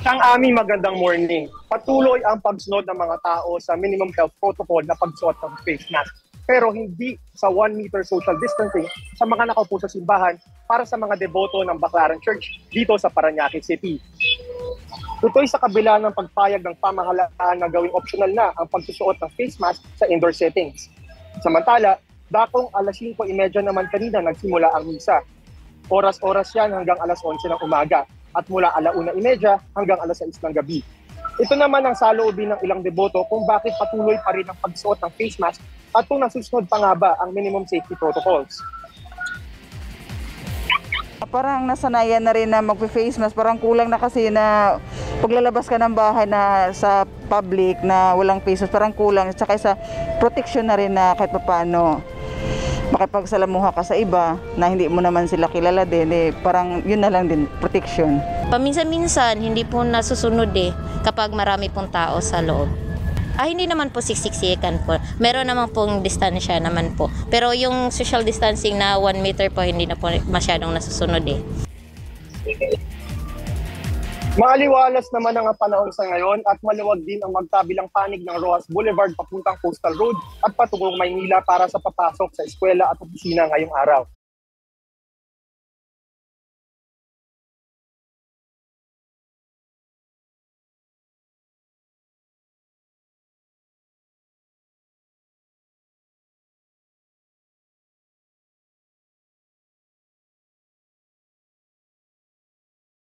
Isang aming magandang morning. Patuloy ang pagsunod ng mga tao sa minimum health protocol na pagsuot ng face mask. Pero hindi sa 1 meter social distancing sa mga nakaupo sa simbahan para sa mga deboto ng Baclaran Church dito sa Parañaque City. Tutoy sa kabila ng pagpayag ng pamahalaan na gawing optional na ang pagsusuot ng face mask sa indoor settings. Samantala, dakong alas 5:30 naman kanina nagsimula ang misa. Oras-oras yan hanggang alas 11 ng umaga at mula 1:30 hanggang alas 6 ng gabi. Ito naman ang saloobin ng ilang deboto kung bakit patuloy pa rin ang pagsuot ng face mask at kung nasusunod pa nga ba ang minimum safety protocols. Parang nasanayan na rin na mag-face mask, parang kulang na kasi na paglalabas ka ng bahay na sa public na walang face mask, parang kulang. Tsaka sa protection na rin na kahit paano makipagsalamuha ka sa iba na hindi mo naman sila kilala din, parang yun na lang din, protection. Paminsan-minsan, hindi po nasusunod kapag marami pong tao sa loob. Hindi naman po siksiksikan po. Meron naman pong distansya naman po. Pero yung social distancing na 1 meter po, hindi na po masyadong nasusunod Maaliwalas naman ang panahon sa ngayon at maluwag din ang magkabilang panig ng Roxas Boulevard papuntang Coastal Road at patungong Maynila para sa papasok sa eskwela at opisina ngayong araw.